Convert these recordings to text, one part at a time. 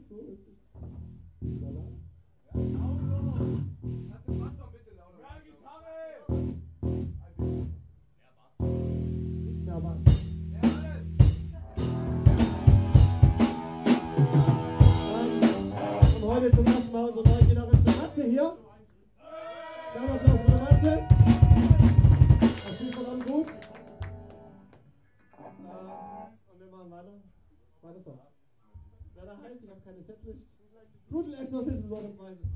und so ist es. Lala. Ja, hast du Bass noch ein bisschen lauter? Ja, Gitarre! Mehr Bass. Nichts mehr Bass. Und heute zum ersten Mal unsere neue Gitarristin Matze hier. Kleiner Applaus für Matze. Das spielt verdammt gut. Und wir machen weiter. Weiter so. Leider heißt, ich habe keine Setlist. Blutl-Exorzismus, Leute, weiß ich.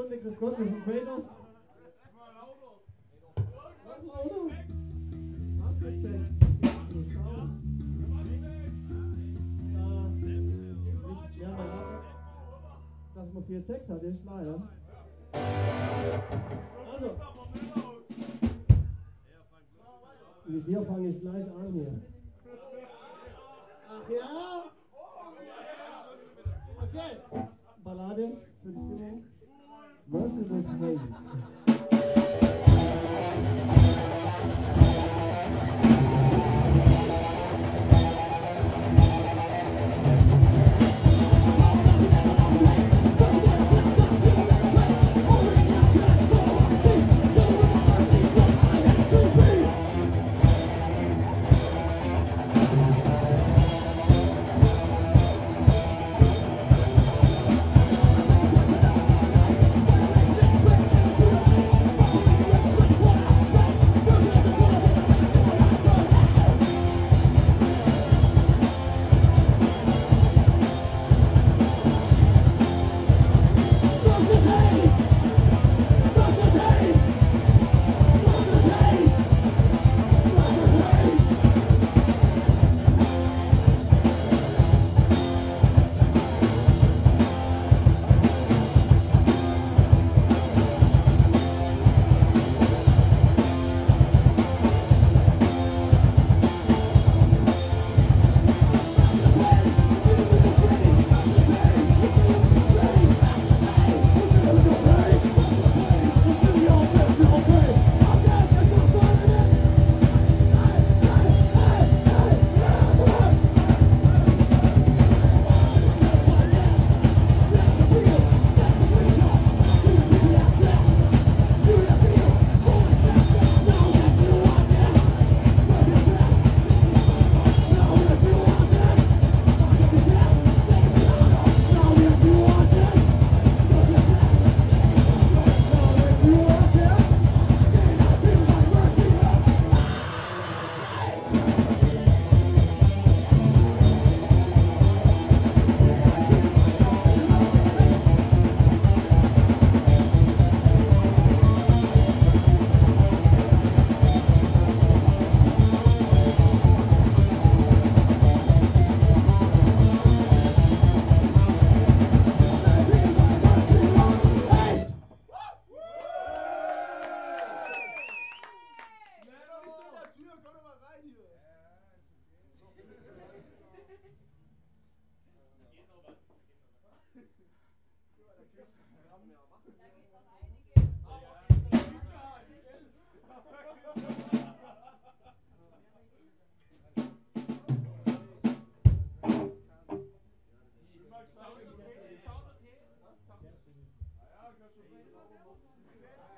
Stunde, Chris Gott, wir sind später. Was lauter? Was mit Sex? Ja, dass man viel Sex hat, ist klar, ja. Also. Mit dir fange ich gleich an hier. Ach ja? Okay. Ballade für die Stimmung. Merciless Hate.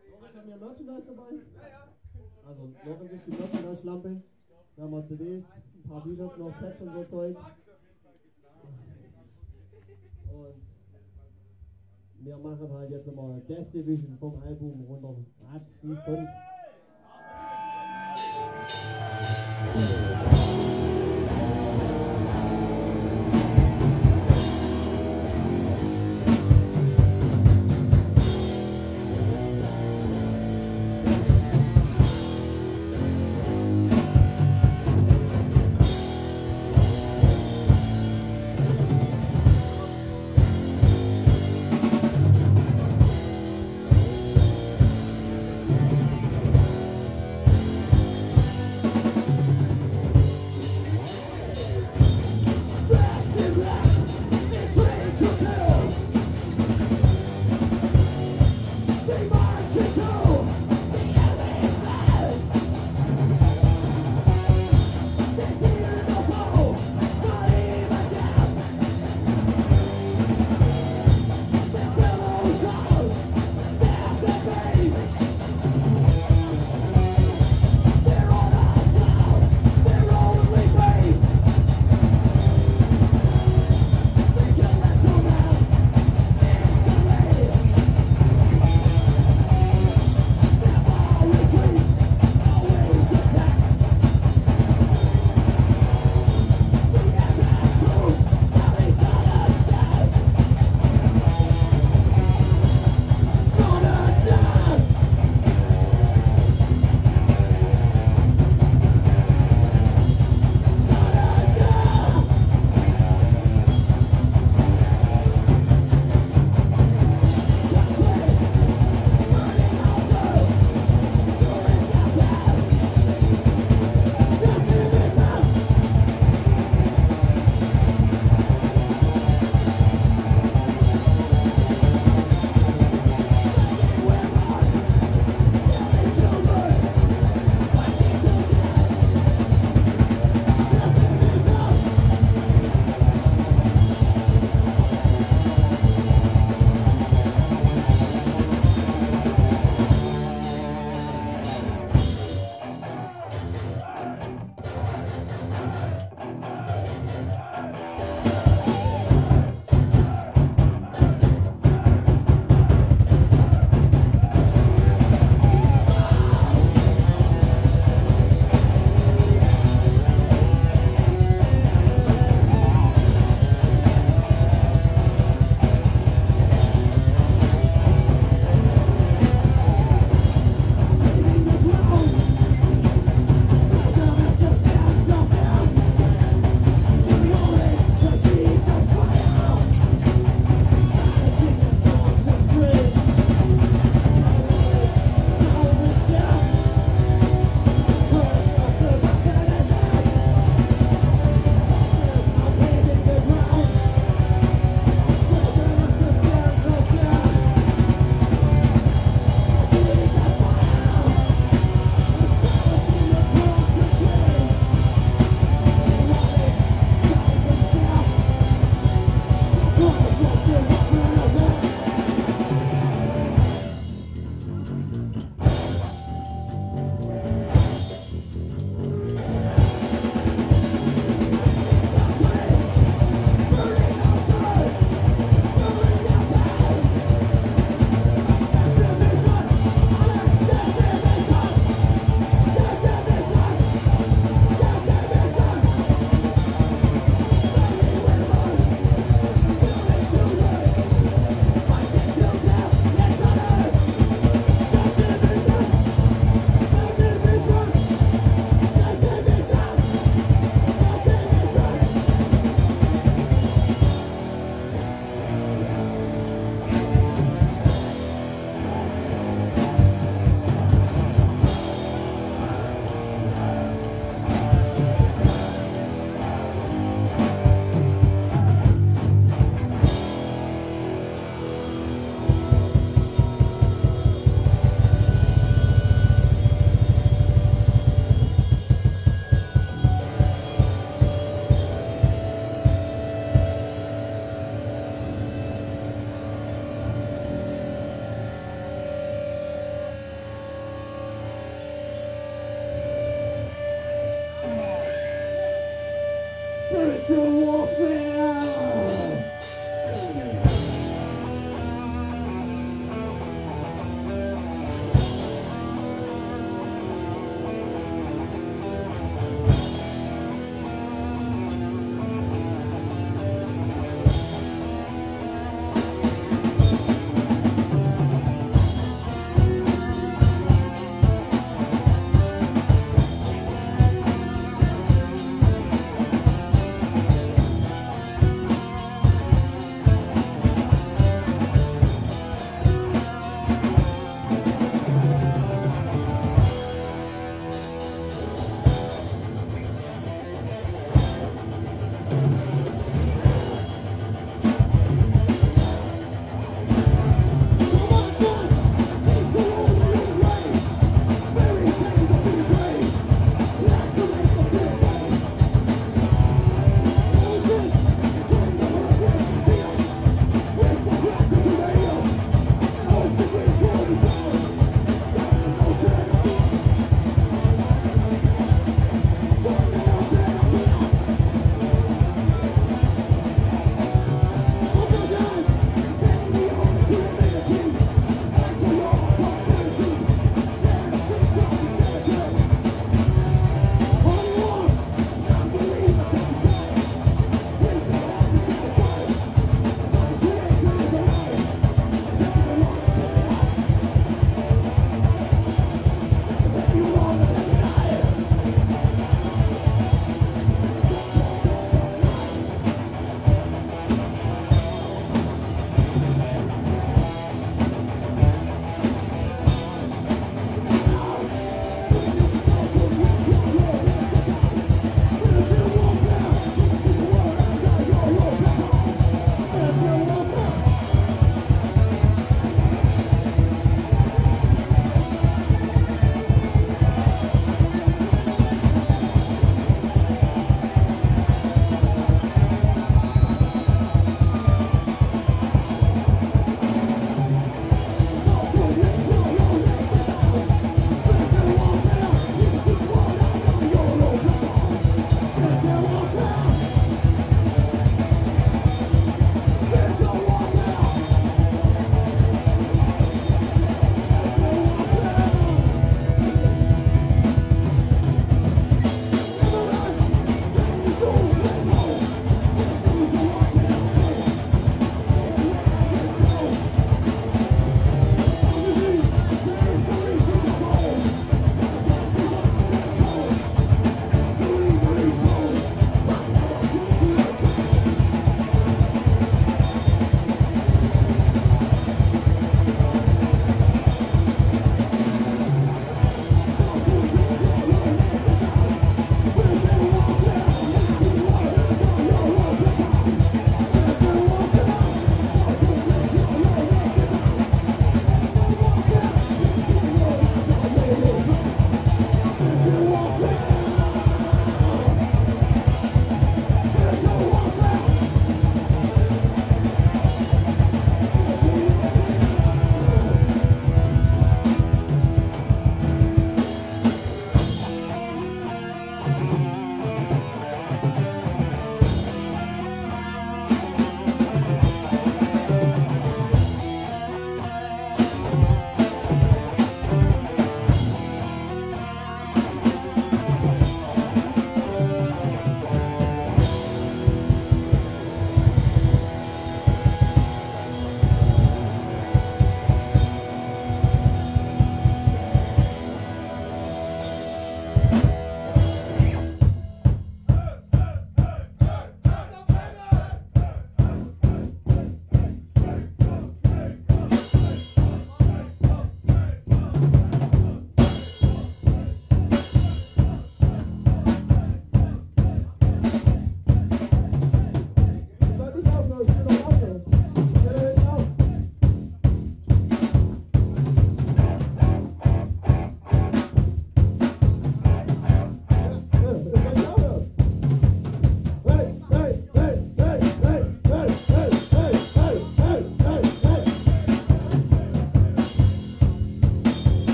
Wir haben Merchandise dabei. Also noch sich die Merchandise-Lampe. Wir haben mal CDs, ein paar Bücher noch, Patch und so Zeug. Und wir machen halt jetzt mal Death Division vom Album runter. Rad, wie es kommt.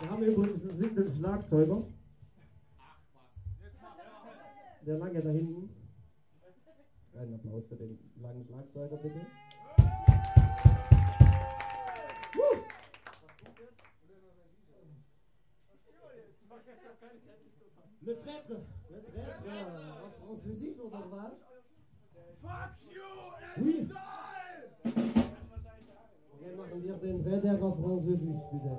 Wir haben übrigens einen siebten Schlagzeuger. Ach was. Der lange da hinten. Einen Applaus für den langen Schlagzeuger, bitte. Le Traître. Le Traître. En französisch oder was? Fuck you! Oui. Wir machen hier den Redder auf französisch, bitte.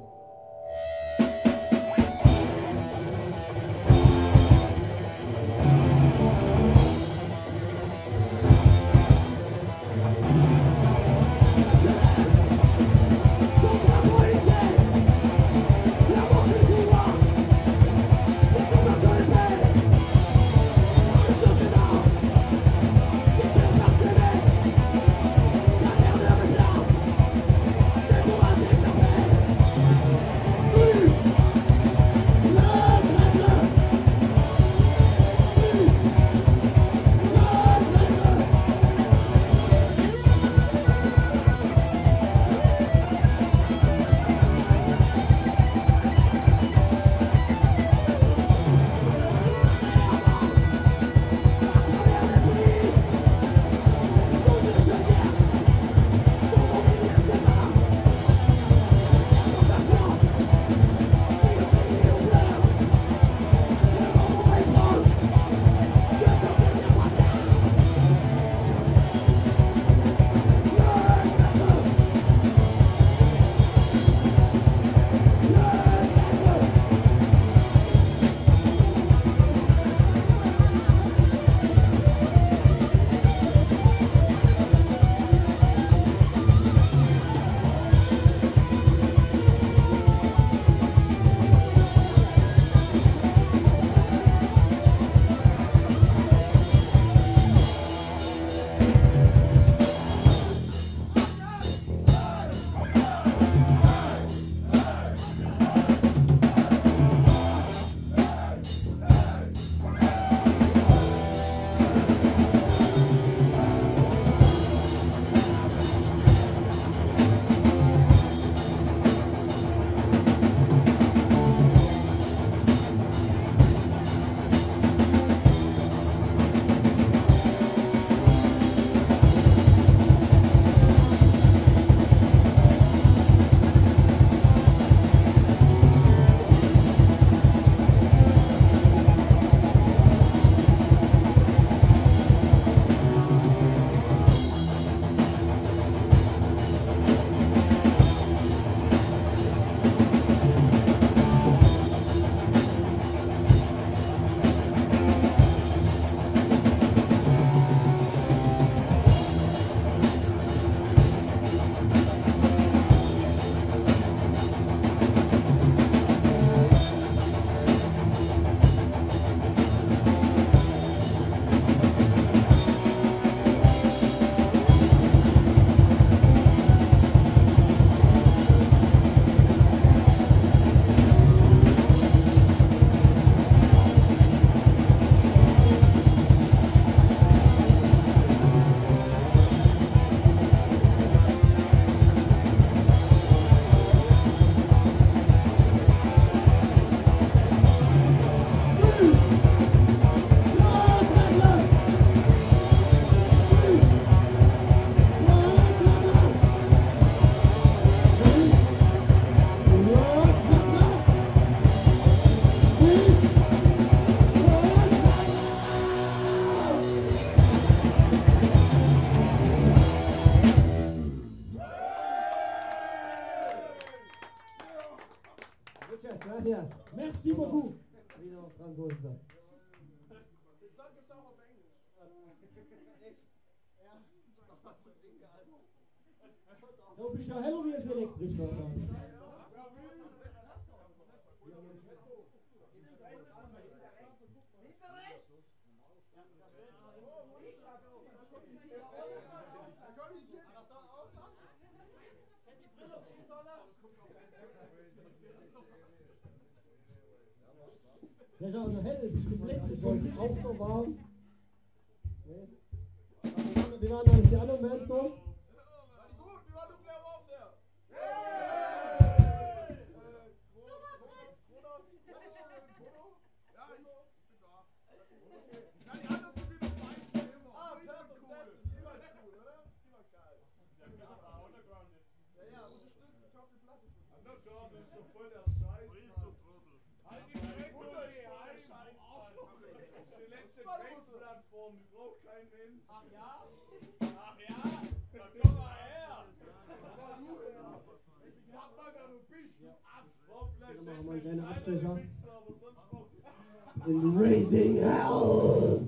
Merci beaucoup. Wieder auf Französisch. Den Song gibt's auch auf Englisch. Echt? Ja. Da bist ja heller wie es elektrisch. Der ist auch so hell, das ist komplett, das ist auch so warm. Wie waren eigentlich die anderen Bands so? War die gut? Wie war Nuclear Warfare? Super In raising hell.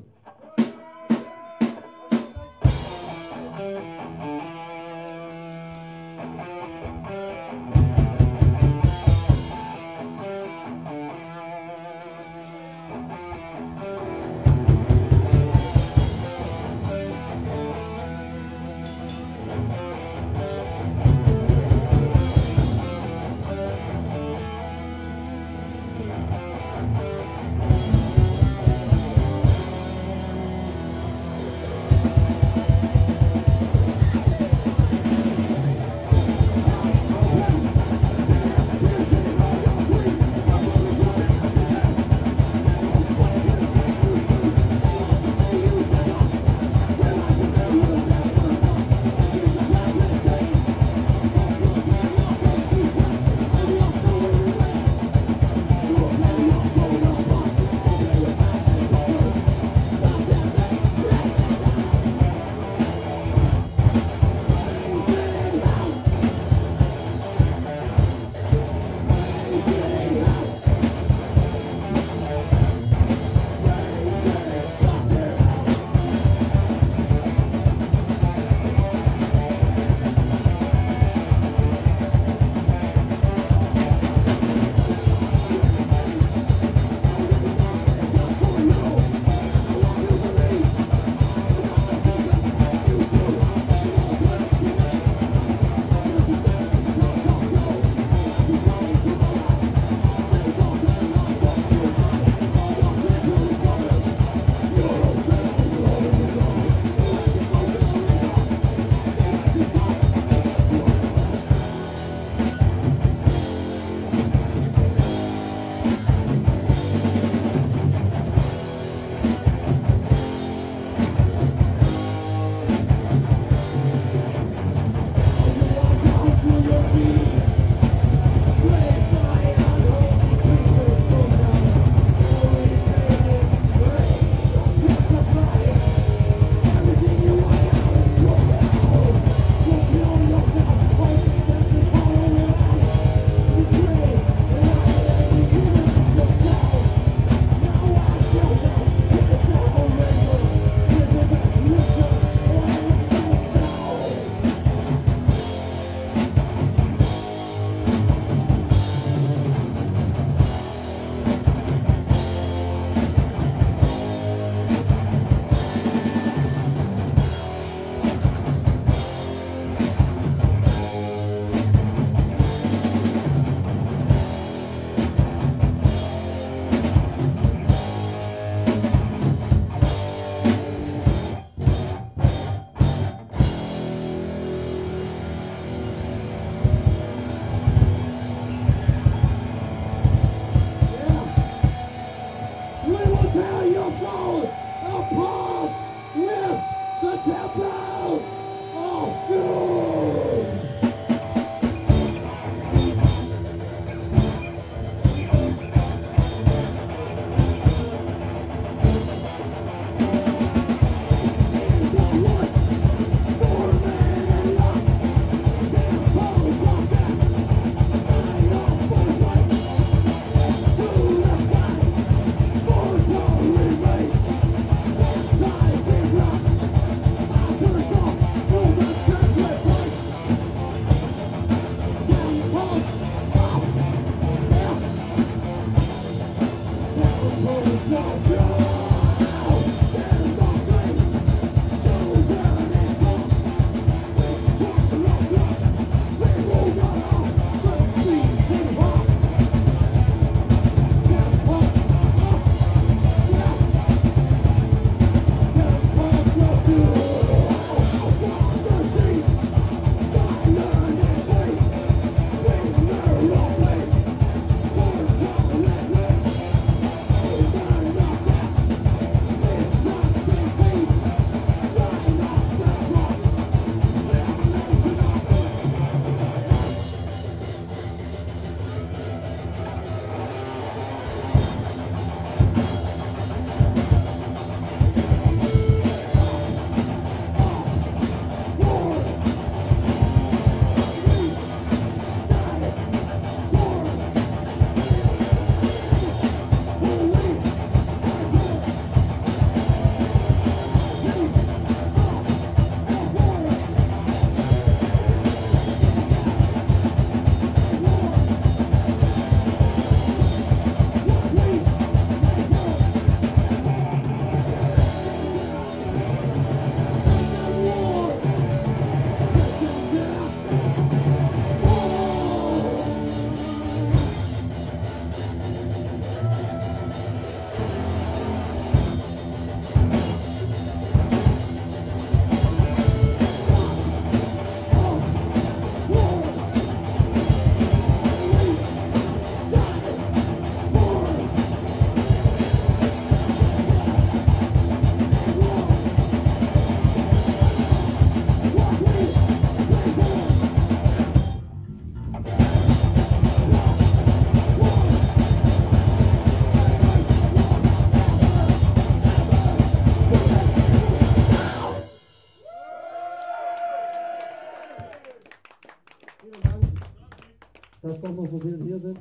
Hamburg, wo wir hier sind.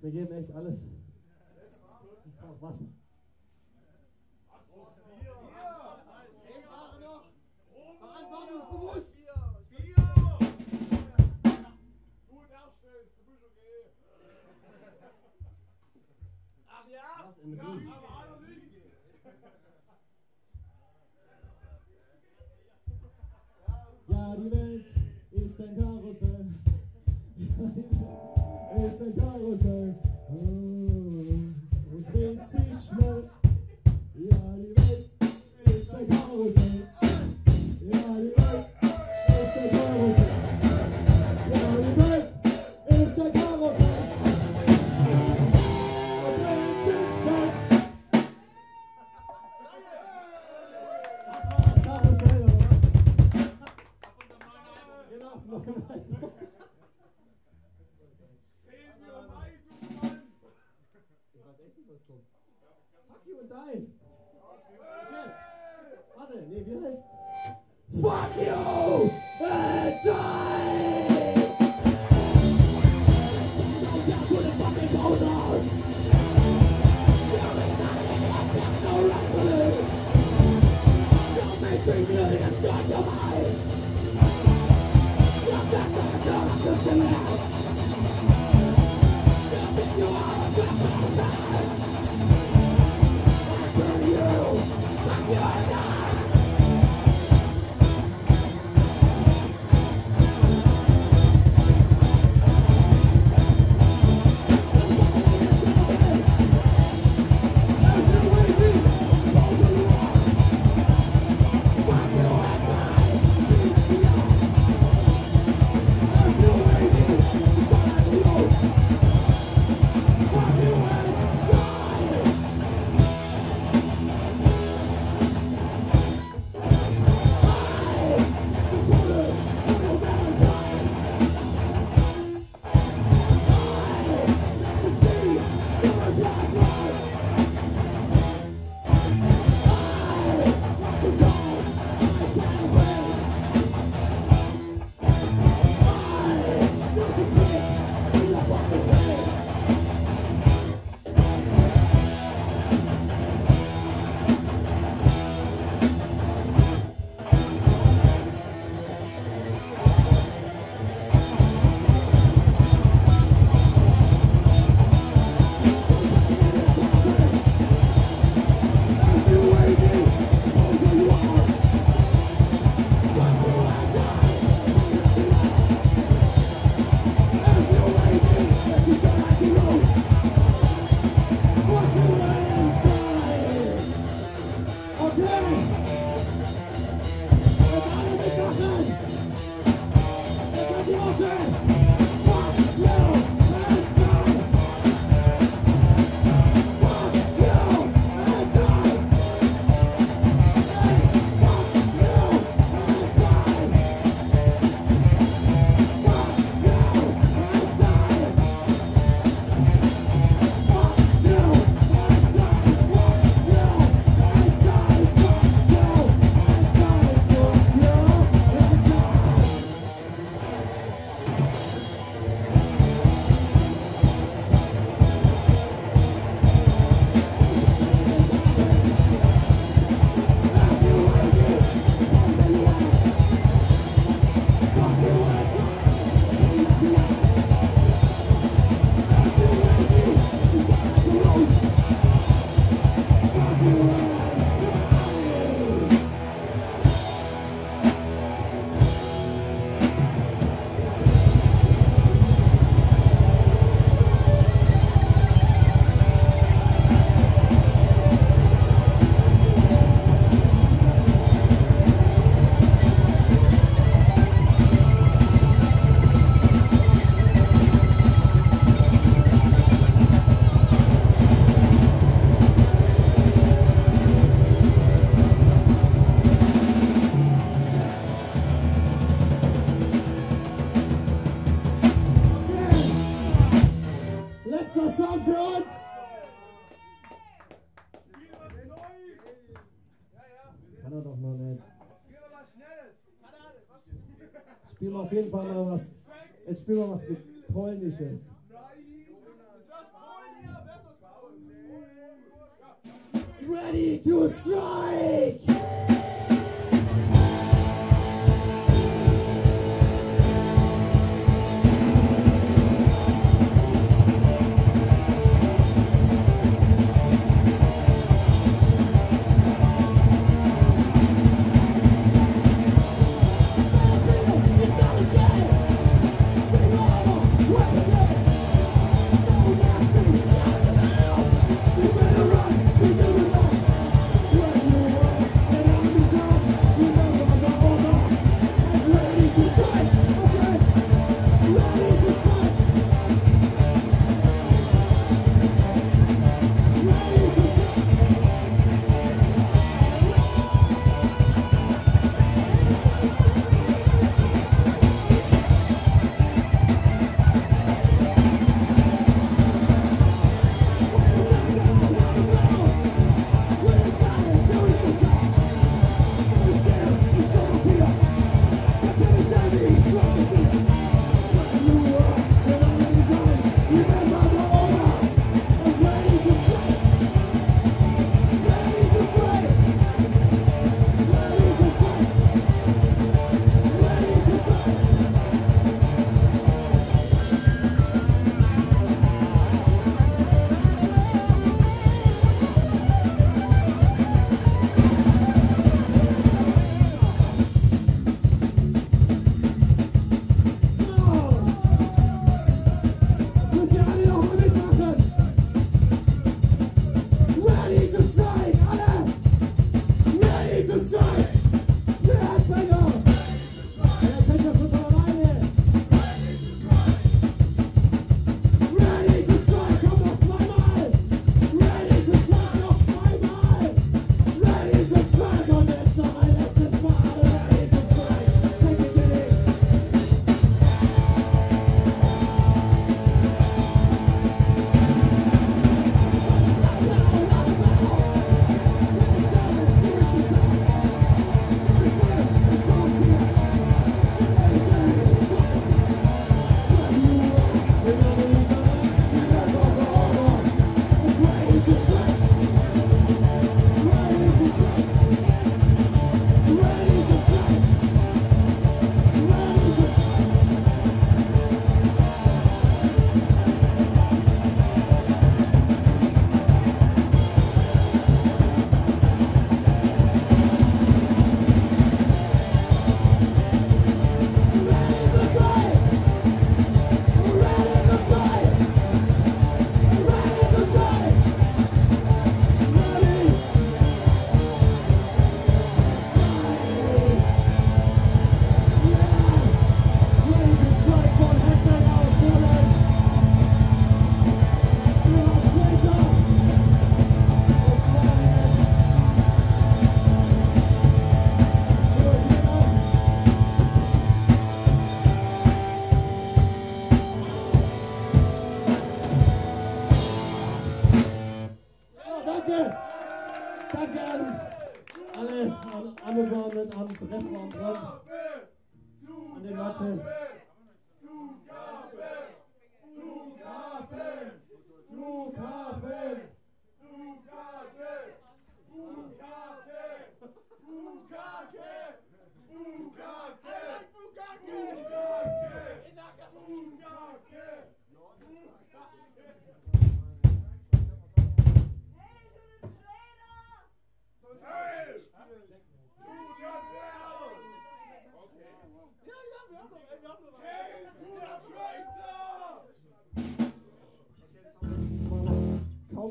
Wir geben echt alles. Ich brauche Wasser. Ja, die Welt ist ein Karussell. Ja, die Welt ist ein Karussell. Oh, und dreht sich schnell. Ja, die Welt ist ein Karussell. Ja, die Welt ist ein Karussell. Ja, die Welt ist ein Karussell. Fuck you and die! Okay. Warte, nee, wie heißt? Fuck you and die! Ja, du den fucking Pause aus! Ja, mit deinem Lass, ja, no right to live! Ja, mit dem Glück, das gehört ja mal! Ja, das gehört ja mal, das gehört ja mal! Ja, mit dem Arsch, das gehört ja mal! Spielen wir auf jeden Fall mal was. Jetzt spielen wir was mit Polnisches. Ready to strike!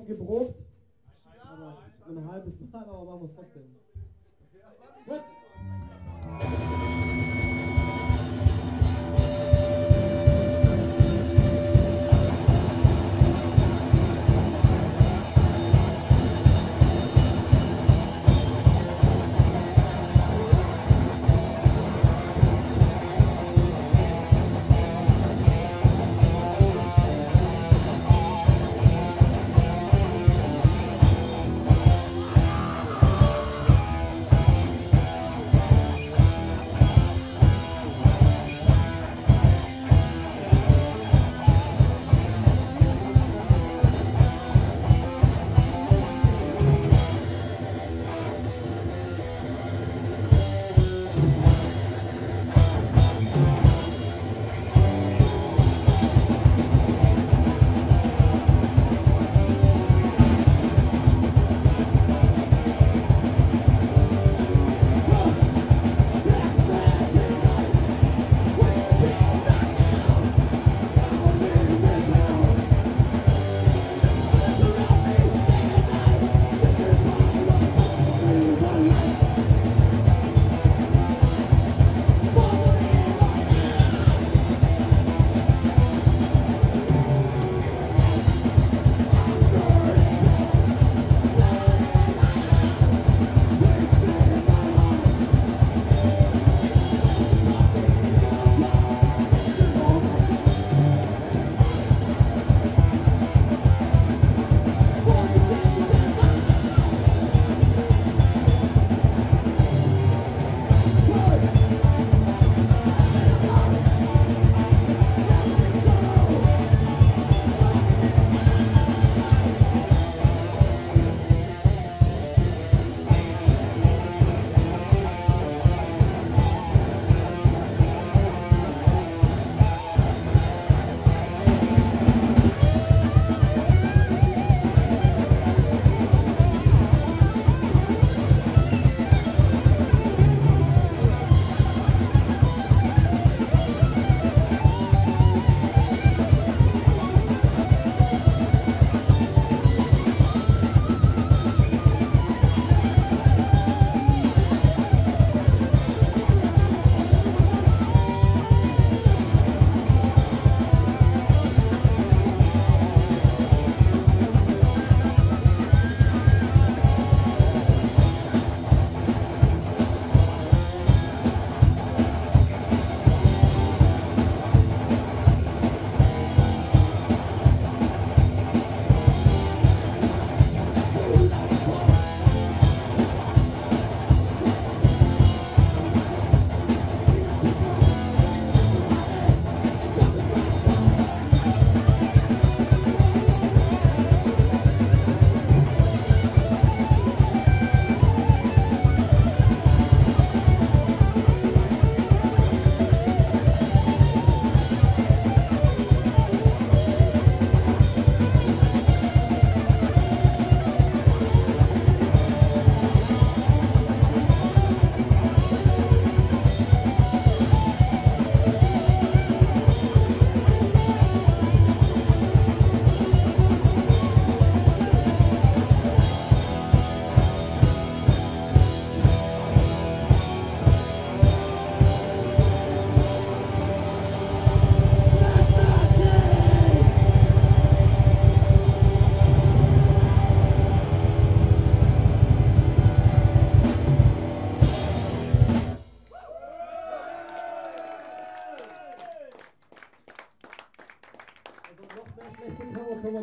Geprobt, aber ein halbes Mal, aber machen wir es trotzdem. Gut.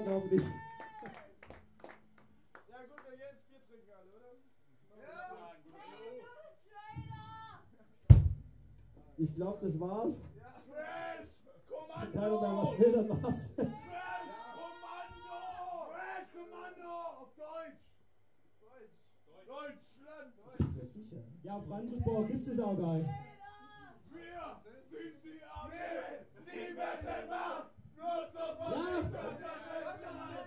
glaube nicht. Ja gut, wir jetzt Bier trinken alle, oder? Ja. Ich glaube, das war's. Kommando! Fresh! Kommando! Fresh! Kommando! Auf Deutsch! Deutsch! Deutschland! Deutsch. Ja, sicher. Ja, auf Landesbau gibt es auch geil. Wir sind die Armee! Die Bettelmacht! Nur zur Verfügung der Bettelmacht!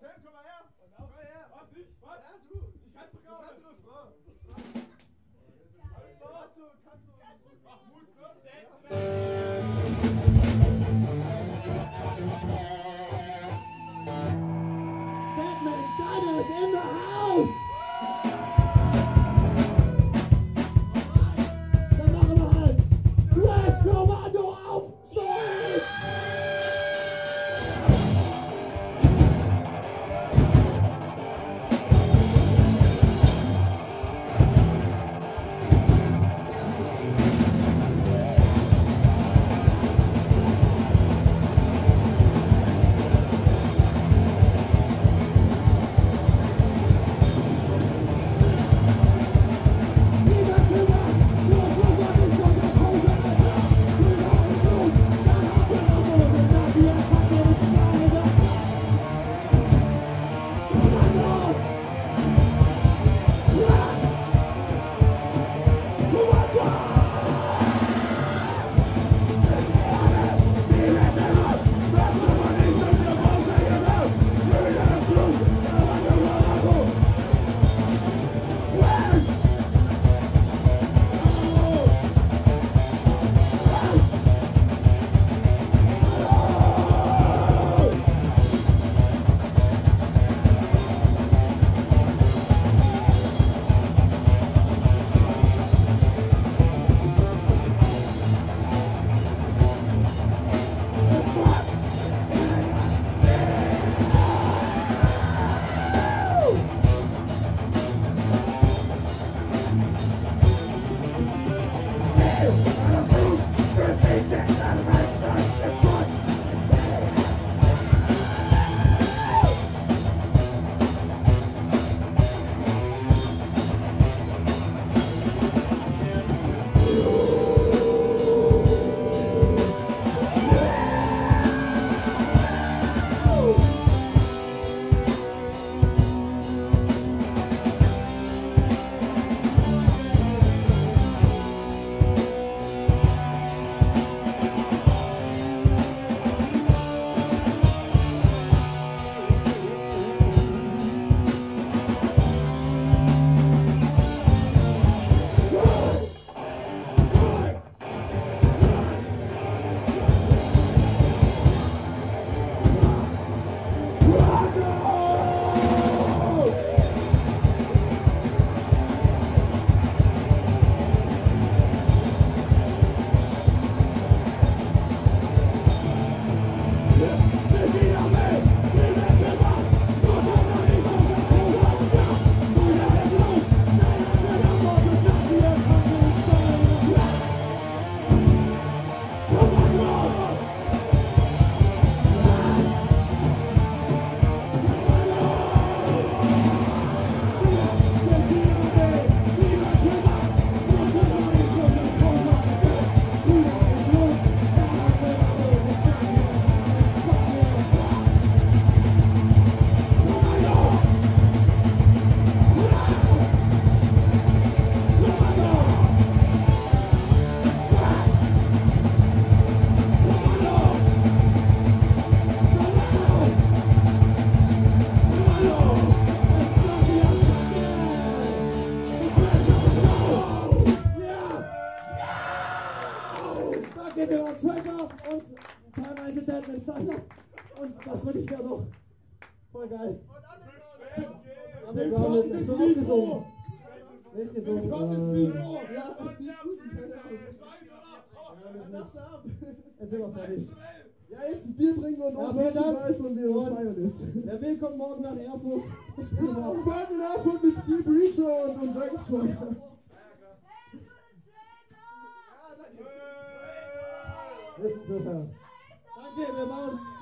Batman's Diner is in the house! alles nicht. Lass ab! Er ist immer fertig. Ja, jetzt Bier trinken und Weiß und wir feiern jetzt. Wer will, kommt morgen nach Erfurt. Ich bin morgen in Erfurt mit Steve Reacher und Jacksfunk. Ja, danke. Danke, wir waren's.